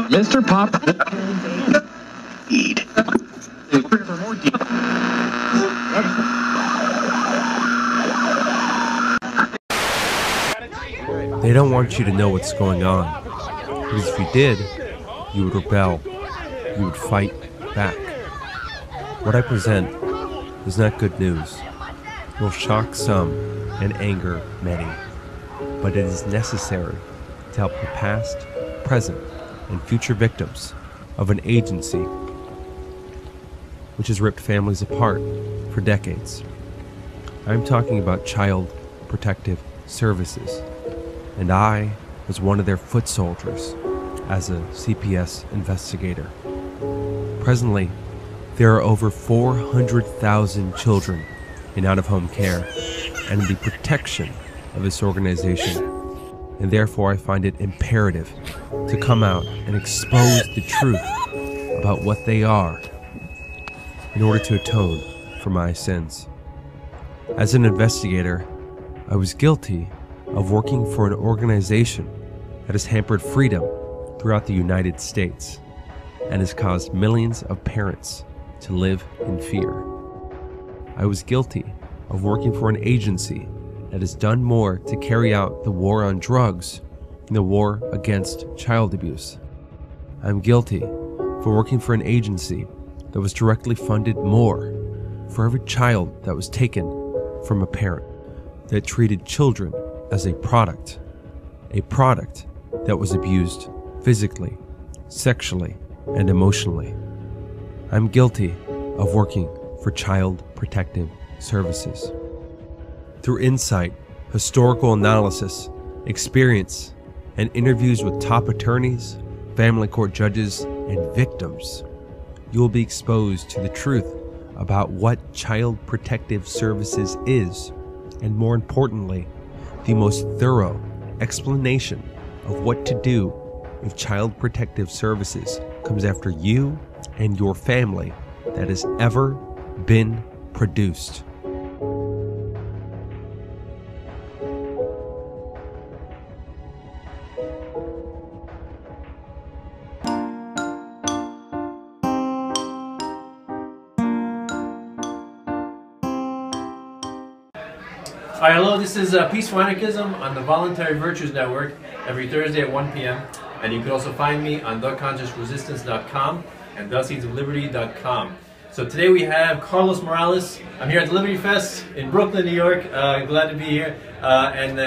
Mr. Pop. They don't want you to know what's going on, because if you did, you would rebel, you would fight back. What I present is not good news. It will shock some and anger many, but it is necessary to help the past, present, and future victims of an agency which has ripped families apart for decades. I'm talking about Child Protective Services, and I was one of their foot soldiers as a CPS investigator. Presently, there are over 400,000 children in out-of-home care and in the protection of this organization, and therefore I find it imperative to come out and expose the truth about what they are in order to atone for my sins. As an investigator, I was guilty of working for an organization that has hampered freedom throughout the United States and has caused millions of parents to live in fear. I was guilty of working for an agency that has done more to carry out the war on drugs than the war against child abuse. I'm guilty for working for an agency that was directly funded more for every child that was taken from a parent, that treated children as a product that was abused physically, sexually, and emotionally. I'm guilty of working for Child Protective Services. Through insight, historical analysis, experience, and interviews with top attorneys, family court judges, and victims, you will be exposed to the truth about what Child Protective Services is, and more importantly, the most thorough explanation of what to do if Child Protective Services comes after you and your family that has ever been produced. Hi, hello, this is Peaceful Anarchism on the Voluntary Virtues Network every Thursday at 1 p.m. And you can also find me on theConsciousResistance.com and theSeedsOfLiberty.com. So today we have Carlos Morales. I'm here at the Liberty Fest in Brooklyn, New York. Glad to be here.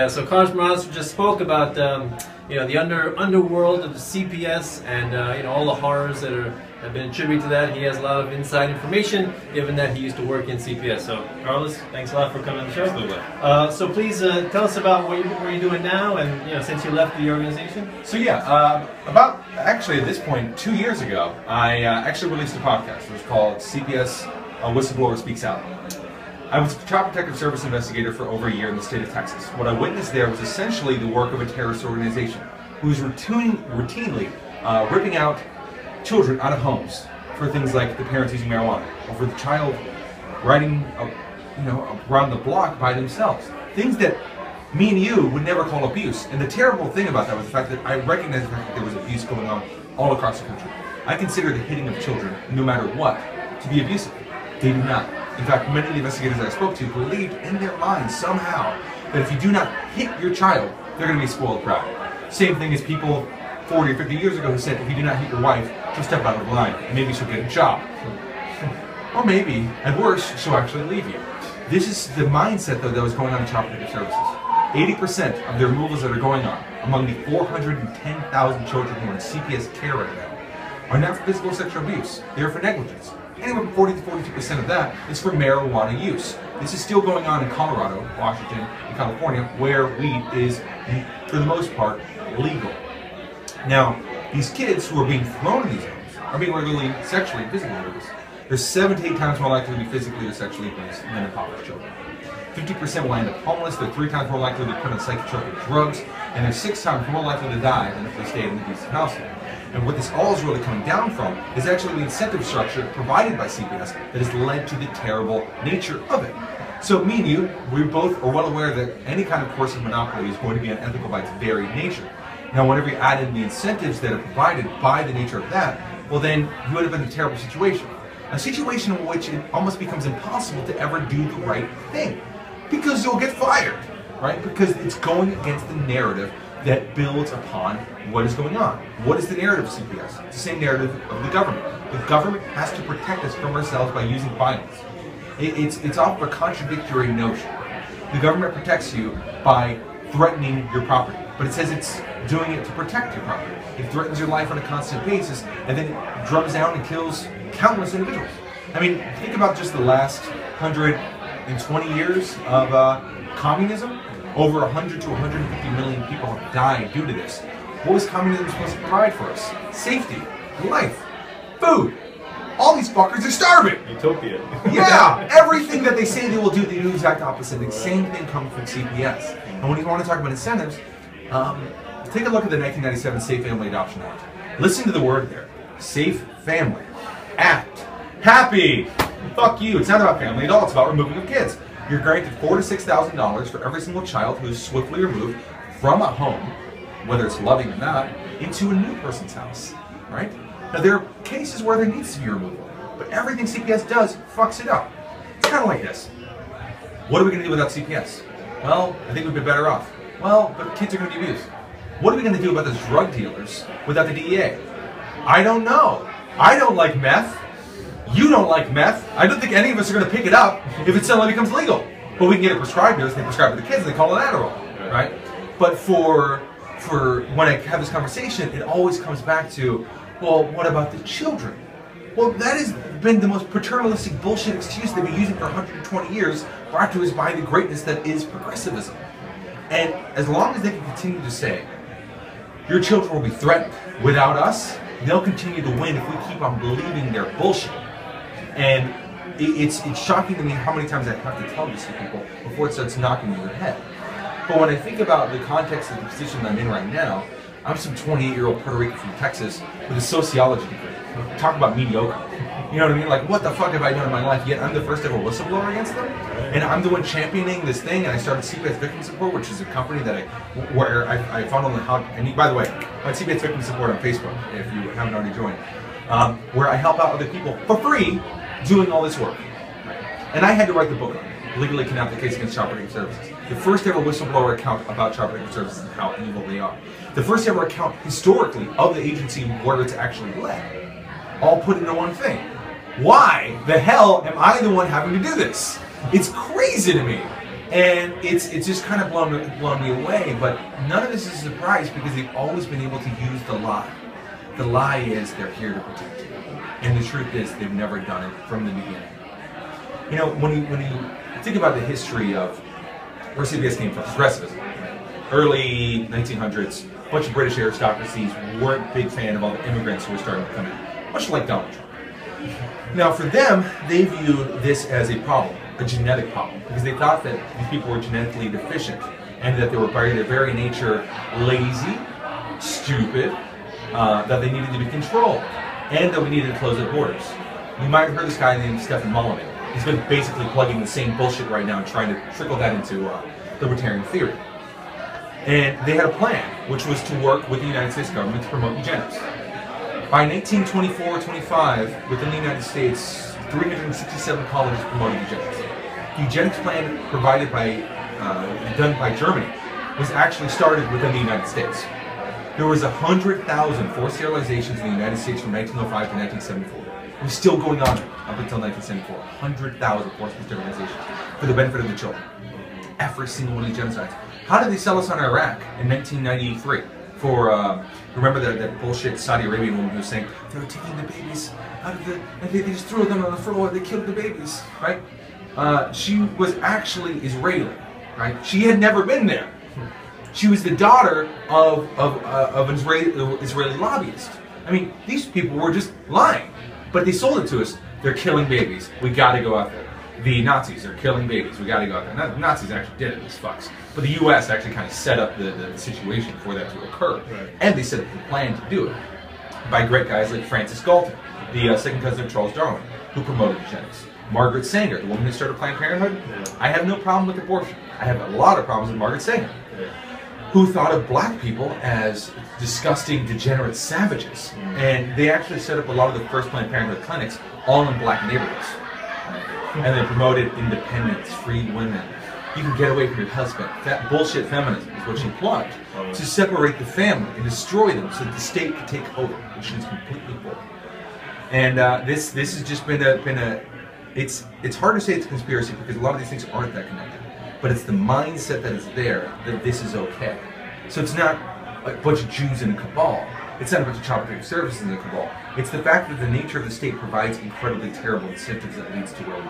So Carlos Morales just spoke about the underworld of the CPS and all the horrors that have been attributed to that. He has a lot of inside information, given that he used to work in CPS. So, Carlos, thanks a lot for coming on the show. Absolutely. So please tell us about what you're doing now, and since you left the organization. So yeah, at this point, 2 years ago, I actually released a podcast. It was called CPS Whistleblower Speaks Out. I was a child protective service investigator for over a year in the state of Texas. What I witnessed there was essentially the work of a terrorist organization who was routinely ripping out children out of homes for things like the parents using marijuana, or for the child riding around the block by themselves. Things that me and you would never call abuse. And the terrible thing about that was the fact that I recognized the fact that there was abuse going on all across the country. I consider the hitting of children, no matter what, to be abusive. They do not. In fact, many of the investigators I spoke to believed in their minds somehow that if you do not hit your child, they're going to be spoiled proud. Same thing as people 40 or 50 years ago who said, if you do not hit your wife, she'll step out of the line, and maybe she'll get a job. Or maybe, at worst, she'll actually leave you. This is the mindset, though, that was going on in child protective services. 80% of the removals that are going on among the 410,000 children who are in CPS care right now are not for physical or sexual abuse. They are for negligence. Anywhere from 40 to 42% of that is for marijuana use. This is still going on in Colorado, Washington, and California, where weed is, for the most part, legal. Now, these kids who are being thrown in these homes are being regularly sexually and physically abused. They're 7 to 8 times more likely to be physically or sexually abused than impoverished children. 50% will end up homeless, they're 3 times more likely to be put on psychotropic drugs, and they're 6 times more likely to die than if they stay in an abusive household. And what this all is really coming down from is actually the incentive structure provided by CPS that has led to the terrible nature of it. So me and you, we both are well aware that any kind of coercive monopoly is going to be unethical by its very nature. Now, whenever you add in the incentives that are provided by the nature of that, well, then you end up in a terrible situation. A situation in which it almost becomes impossible to ever do the right thing because you'll get fired, right? Because it's going against the narrative that builds upon what is going on. What is the narrative of CPS? It's the same narrative of the government. The government has to protect us from ourselves by using violence. It's off a contradictory notion. The government protects you by threatening your property, but it says it's doing it to protect your property. It threatens your life on a constant basis, and then it drums down and kills countless individuals. I mean, think about just the last 120 years of communism. Over 100 to 150 million people have died due to this. What was communism supposed to provide for us? Safety, life, food. All these fuckers are starving. Utopia. Yeah, everything that they say they will do, they do the exact opposite. The same thing comes from CPS. And when you want to talk about incentives, take a look at the 1997 Safe Family Adoption Act. Listen to the word there. Safe Family Act. Happy. Fuck you. It's not about family at all. It's about removing of kids. You're granted $4,000 to $6,000 for every single child who is swiftly removed from a home, whether it's loving or not, into a new person's house, right? Now, there are cases where there needs to be removal, but everything CPS does fucks it up. It's kind of like this. What are we going to do without CPS? Well, I think we'd be better off. Well, but kids are going to be abused. What are we going to do about those drug dealers without the DEA? I don't know. I don't like meth. You don't like meth. I don't think any of us are going to pick it up if it suddenly becomes legal. But we can get it prescribed to us, and they prescribe it to the kids, and they call it Adderall, right? But for when I have this conversation, it always comes back to, well, what about the children? Well, that has been the most paternalistic bullshit excuse they've been using for 120 years, brought to us by the greatness that is progressivism. And as long as they can continue to say, your children will be threatened without us, they'll continue to win if we keep on believing their bullshit. And it's shocking to me how many times I have to tell this to people before it starts knocking me in the head. But when I think about the context of the position that I'm in right now, I'm some 28-year-old Puerto Rican from Texas with a sociology degree. Talk about mediocre. You know what I mean? Like, what the fuck have I done in my life? Yet I'm the first ever whistleblower against them, and I'm the one championing this thing. And I started CPS Victim Support, which is a company that I found on how. And by the way, I'm CPS Victim Support on Facebook if you haven't already joined, where I help out other people for free doing all this work. And I had to write the book on it, Legally Kidnapped: The Case Against Child Protective Services. The first ever whistleblower account about child protective services and how evil they are. The first ever account historically of the agency where it's actually led. All put into one thing. Why the hell am I the one having to do this? It's crazy to me. And it's just kind of blown me away, but none of this is a surprise because they've always been able to use the lie. The lie is they're here to protect you. And the truth is they've never done it from the beginning. You know, when you think about the history of where CPS came from, progressivism, early 1900s, a bunch of British aristocracies weren't a big fan of all the immigrants who were starting to come in, much like Donald Trump. Now for them, they viewed this as a problem, a genetic problem, because they thought that these people were genetically deficient and that they were by their very nature lazy, stupid, that they needed to be controlled, and that we needed to close the borders. You might have heard this guy named Stephen Molyneux. He's been basically plugging the same bullshit right now and trying to trickle that into libertarian theory. And they had a plan, which was to work with the United States government to promote eugenics. By 1924-25, within the United States, 367 colleges promoted eugenics. The eugenics plan provided by, done by Germany, was actually started within the United States. There was 100,000 forced sterilizations in the United States from 1905 to 1974. It was still going on up until 1974. 100,000 forced sterilizations for the benefit of the children. Every single one of the genocides. How did they sell us on Iraq in 1993? For, remember that bullshit Saudi Arabian woman who was saying, they were taking the babies out of the, and they just threw them on the floor, they killed the babies, right? She was actually Israeli, right? She had never been there. She was the daughter of an Israeli lobbyist. I mean, these people were just lying, but they sold it to us. They're killing babies. We got to go out there. The Nazis are killing babies. We got to go out there. Not, the Nazis actually did it, these fucks. But the U.S. actually kind of set up the situation for that to occur, right. And they set up the plan to do it by great guys like Francis Galton, the second cousin of Charles Darwin, who promoted eugenics. Margaret Sanger, the woman who started Planned Parenthood. Yeah. I have no problem with abortion. I have a lot of problems with Margaret Sanger. Yeah. who thought of black people as disgusting, degenerate savages. And they actually set up a lot of the first Planned Parenthood clinics all in black neighborhoods. And they promoted independence, freed women. You can get away from your husband. That bullshit feminism is what she plugged to separate the family and destroy them so that the state could take over, which is completely bull. And this has just been, it's hard to say it's a conspiracy because a lot of these things aren't that connected. But it's the mindset that is there that this is okay. So it's not a bunch of Jews in a cabal. It's not a bunch of child protective services in a cabal. It's the fact that the nature of the state provides incredibly terrible incentives that leads to where we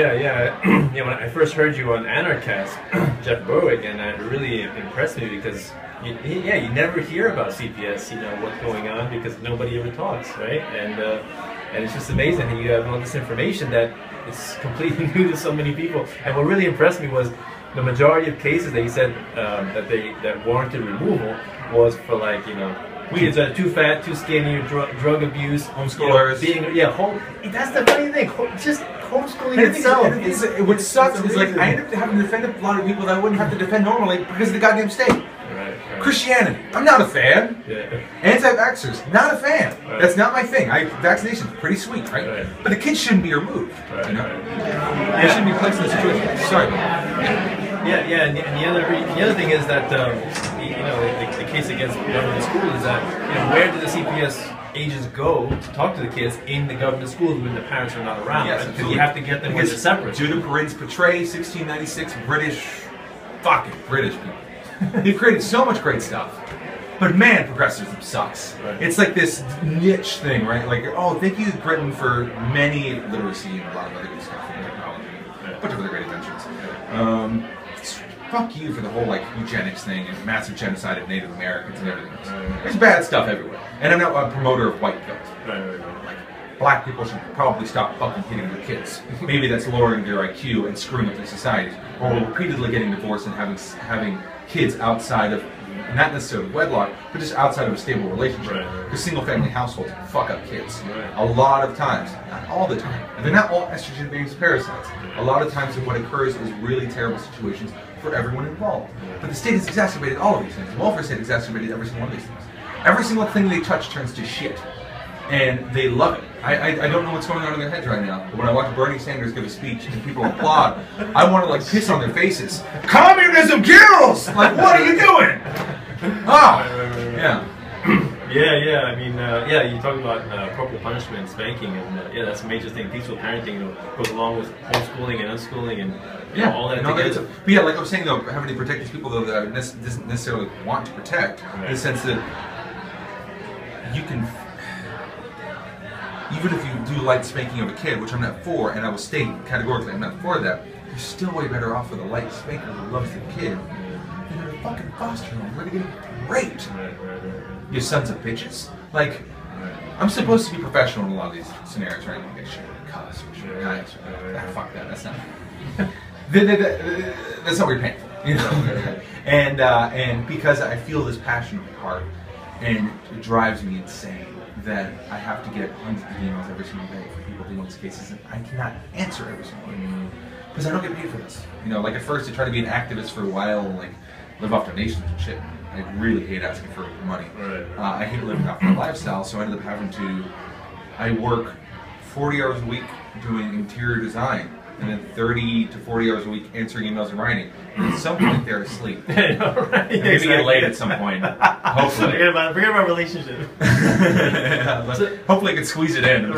are now. Yeah, yeah. When I first heard you on Anarchast, Jeff Berwick, and it really impressed me because, you never hear about CPS, what's going on because nobody ever talks, right? And it's just amazing that you have all this information that is completely new to so many people. And what really impressed me was the majority of cases that you said that warranted removal was for kids are too fat, too skinny, drug abuse, homeschoolers. That's the funny thing. Just homeschooling itself. What sucks is I end up having to defend a lot of people that I wouldn't have to defend normally because of the goddamn state. Right. Christianity, I'm not a fan. Yeah. Anti-vaxxers, not a fan. Right. That's not my thing. Vaccination's pretty sweet, right? But the kids shouldn't be removed. Right. They shouldn't be placed in this situation. Sorry. Yeah, and the other thing is that the case against government school is that where do the CPS agents go to talk to the kids in the government schools when the parents are not around? Yes, because you have to get them when they're separate. Judith Perrins Petray, 1696, British people. They've created so much great stuff. But man, progressivism sucks. Right. It's like this niche thing, right? Like, oh, thank you, Britain, for many literacy and a lot of other good stuff in technology. Right. A bunch of other great inventions. Fuck you for the whole eugenics thing and massive genocide of Native Americans and everything else. There's bad stuff everywhere. And I'm not a promoter of white guilt. Right. Black people should probably stop fucking hitting their kids. Maybe that's lowering their IQ and screwing up their society. Or repeatedly getting divorced and having kids outside of, not necessarily wedlock, but just outside of a stable relationship. Because single family households fuck up kids. A lot of times, not all the time. And they're not all estrogen-based parasites. A lot of times what occurs is really terrible situations for everyone involved. But the state has exacerbated all of these things. The welfare state exacerbated every single one of these things. Every single thing they touch turns to shit. And they love it. I don't know what's going on in their heads right now, but when I watch Bernie Sanders give a speech and people applaud, I want to piss on their faces. Communism kills! What are you doing? Yeah. I mean, you talk about corporal punishment, spanking, and that's a major thing. Peaceful parenting goes along with homeschooling and unschooling and all that. But like I was saying, though, having to protect these people though that I didn't necessarily want to protect, in the sense that you can, even if you do light spanking of a kid, which I'm not for, and I will state categorically I'm not for that, you're still way better off with a light spanking who loves the kid than a fucking foster home where they're getting raped. You sons of bitches. I'm supposed to be professional in a lot of these scenarios, right? Like, fuck that, that's not. That's not what you're paying for, And because I feel this passion in my heart, and it drives me insane that I have to get hundreds of emails every single day for people doing these cases, and I cannot answer every single one because I don't get paid for this. At first I tried to be an activist for a while and live off donations and shit. I really hate asking for money. Right. I hate living off my lifestyle, so I ended up having to... I work 40 hours a week doing interior design, and then 30 to 40 hours a week answering emails and writing. And at some point, they're asleep. Maybe get late at some point. Hopefully. Forget about relationship. Hopefully I can squeeze it in.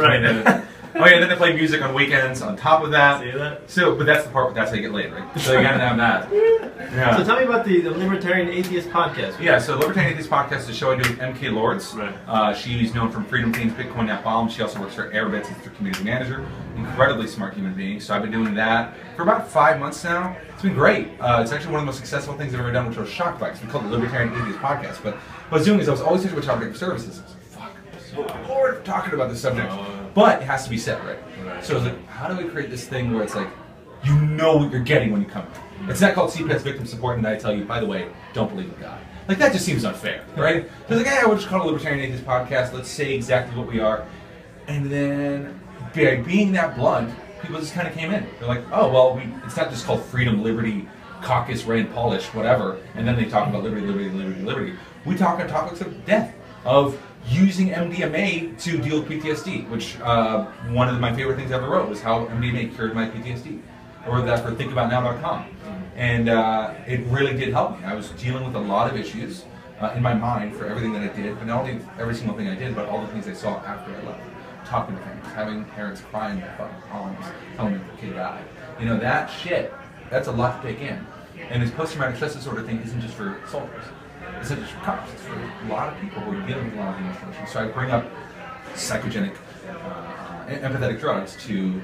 Then they play music on weekends on top of that. See that? So, but that's the part, that's how you get laid, right? So you gotta have that. Yeah. So tell me about the Libertarian Atheist Podcast. Yeah, so Libertarian Atheist Podcast is a show I do with MK Lords. Right. She's known from Freedom Teams, Bitcoin At Bomb. She also works for Airbits as their community manager. Incredibly smart human being. So I've been doing that for about 5 months now. It's been great. It's actually one of the most successful things I've ever done, which I was shocked by. It's been called the Libertarian Atheist Podcast. But what I was doing is I was always talking about child protective services. Lord, I'm talking about this subject, but it has to be separate. Right. So I was like, how do we create this thing where it's what you're getting when you come here? It's not called CPS Victim Support, and I tell you, by the way, don't believe in God. That just seems unfair, right? So I was we'll just call it Libertarian Atheist Podcast. Let's say exactly what we are, and then being that blunt, people just kind of came in. They're like, oh well, it's not just called Freedom, Liberty, caucus, Rand Paulish, whatever, and then they talk about liberty, liberty, liberty, liberty. We talk on topics of death, of using MDMA to deal with PTSD, which one of my favorite things I ever wrote was how MDMA cured my PTSD. I wrote that for thinkaboutnow.com. And it really did help me. I was dealing with a lot of issues in my mind for everything that I did, but not only every single thing I did, but all the things I saw after I left. Talking to parents, having parents cry in their fucking columns, telling me the kid died. You know, that shit, that's a lot to take in. And this post-traumatic stress disorder thing isn't just for soldiers. It's not just for cops. It's for a lot of people who are dealing with a lot of emotional issues. So I bring up psychogenic, empathetic drugs to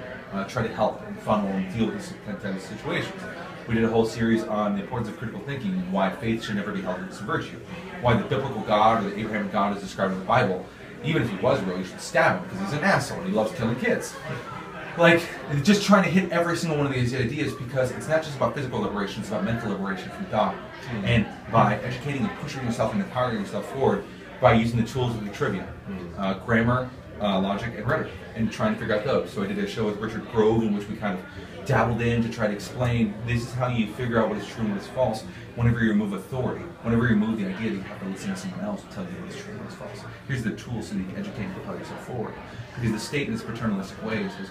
try to help and funnel and deal with these kinds of situations. We did a whole series on the importance of critical thinking and why faith should never be held as a virtue. Why the biblical God or the Abrahamic God is described in the Bible, even if he was real, you should stab him because he's an asshole and he loves killing kids. Like, just trying to hit every single one of these ideas, because it's not just about physical liberation, it's about mental liberation from God. And by educating and pushing yourself and empowering yourself forward by using the tools of the trivia, grammar, logic, and rhetoric, and trying to figure out those. So I did a show with Richard Grove in which we kind of dabbled in to try to explain this is how you figure out what is true and what is false whenever you remove authority, whenever you remove the idea that you have to listen to someone else to tell you what is true and what is false. Here's the tools so that you can educate and propel yourself forward. Because the state in its paternalistic ways has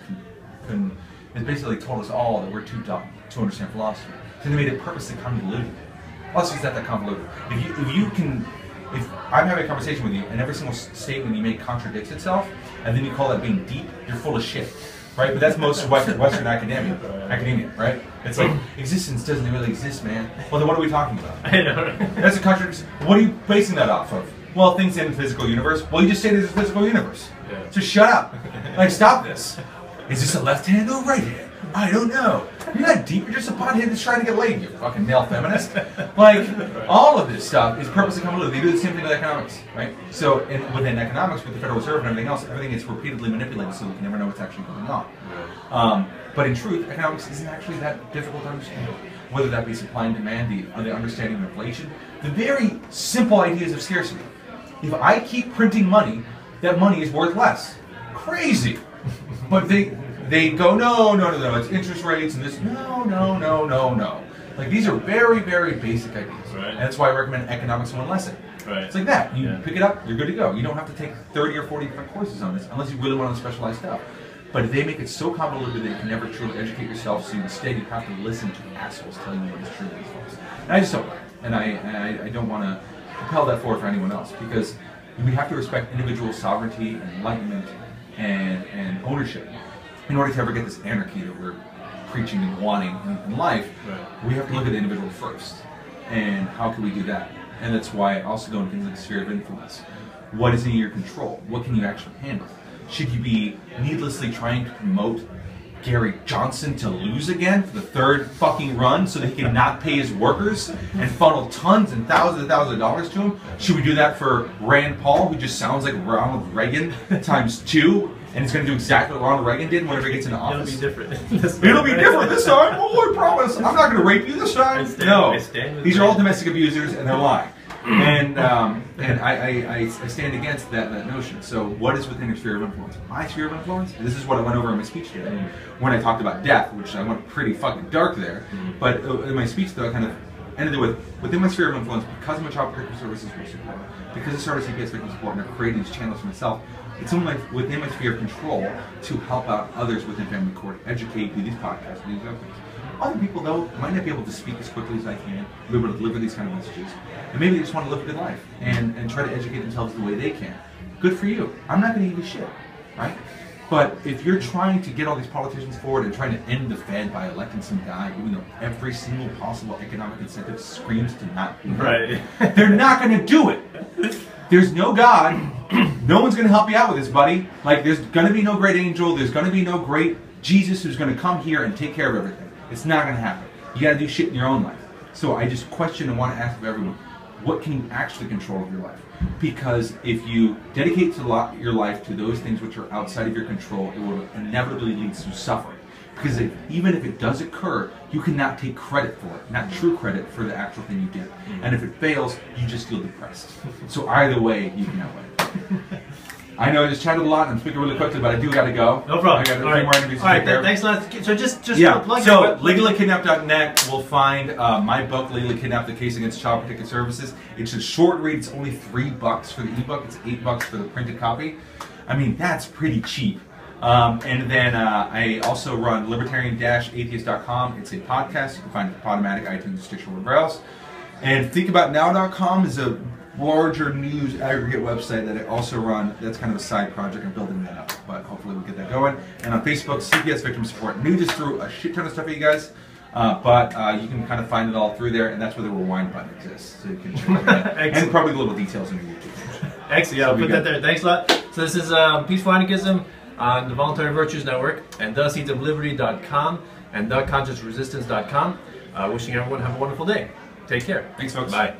basically told us all that we're too dumb to understand philosophy. So they made it purposely convoluted. Philosophy is not that convoluted. If I'm having a conversation with you and every single statement you make contradicts itself, and then you call that being deep, you're full of shit, right? But that's most Western academia, right? It's like, existence doesn't really exist, man. Well, then what are we talking about? I know, right? That's a contradiction. What are you basing that off of? Well, things in the physical universe. Well, you just say there's a physical universe. Yeah. So shut up. Like, stop this. Is this a left hand or a right hand? I don't know. You're not deep, you're just a pothead that's trying to get laid, you fucking male feminist. Like, all of this stuff is purposely convoluted. They do the same thing with economics, right? So, within economics, with the Federal Reserve and everything else, everything is repeatedly manipulated so we can never know what's actually going on. But in truth, economics isn't actually that difficult to understand. Whether that be supply and demand, the understanding of inflation, the very simple ideas of scarcity. If I keep printing money, that money is worth less. Crazy! But they go, no, no, no, no, it's interest rates and this, no, no, no, no, no. Like, these are very, very basic ideas. Right. And that's why I recommend Economics 1 Lesson. Right. It's like that. You pick it up, you're good to go. You don't have to take 30 or 40 different courses on this unless you really want to specialize stuff. But they make it so convoluted that you can never truly educate yourself, so instead you have to listen to assholes telling you what is true and false. And I just don't like it. And I don't want to propel that forward for anyone else, because we have to respect individual sovereignty and enlightenment and ownership. In order to ever get this anarchy that we're preaching and wanting in life, we have to look at the individual first. And how can we do that? And that's why I also go into things like the sphere of influence. What is in your control? What can you actually handle? Should you be needlessly trying to promote Gary Johnson to lose again for the third fucking run so that he can not pay his workers and funnel tons and thousands of dollars to him? Should we do that for Rand Paul, who just sounds like Ronald Reagan ×2? And it's going to do exactly what Ronald Reagan did whenever he gets into office. It'll be different. It'll be different this time. Oh, I promise. I'm not going to rape you this time. No. These are all domestic abusers, and they're lying. And I stand against that notion. So what is within your sphere of influence? My sphere of influence? This is what I went over in my speech today. When I talked about death, which I went pretty fucking dark there. But in my speech, though, I kind of ended it with, within my sphere of influence, because of my Child Protective Services support, because I started CPS Victim Support, and I've created these channels for myself, it's within my sphere of control to help out others within family court, educate, do these podcasts, do these other things. Other people, though, might not be able to speak as quickly as I can, be able to deliver these kind of messages, and maybe they just want to live a good life and try to educate themselves the way they can. Good for you. I'm not going to give you shit, right? But if you're trying to get all these politicians forward and trying to end the Fed by electing some guy, even though every single possible economic incentive screams to not do it, right. They're not going to do it. There's no God. No one's going to help you out with this, buddy. Like, there's going to be no great angel. There's going to be no great Jesus who's going to come here and take care of everything. It's not going to happen. You got to do shit in your own life. So I just question and want to ask of everyone, what can you actually control of your life? Because if you dedicate your life to those things which are outside of your control, it will inevitably lead to suffering. Because even if it does occur, you cannot take credit for it, not true credit for the actual thing you did. And if it fails, you just feel depressed. So either way, you can outweigh it. I know I just chatted a lot and I'm speaking really quickly, but I do got to go. No problem. I got All right, thanks a lot. So just plug so LegallyKidnapped.net will find my book, Legally Kidnapped: The Case Against Child Protective Services. It's a short read. It's only $3 for the ebook. It's $8 for the printed copy. I mean, that's pretty cheap. And then I also run Libertarian-Atheist.com. It's a podcast. You can find it on Podomatic, iTunes, Stitcher, wherever else. And thinkaboutnow.com is a larger news aggregate website that I also run. That's kind of a side project. I'm building that up, but hopefully we'll get that going. And on Facebook, CPS Victim Support. New just threw a shit ton of stuff at you guys, but you can kind of find it all through there, and that's where the rewind button exists. So you can check that. And probably little details in your YouTube. Excellent. Yeah, I'll put that there. Thanks a lot. So this is Peaceful Anarchism on the Voluntary Virtues Network and theSeedsOfLiberty.com and theConsciousResistance.com. Wishing everyone have a wonderful day. Take care. Thanks, folks. Bye.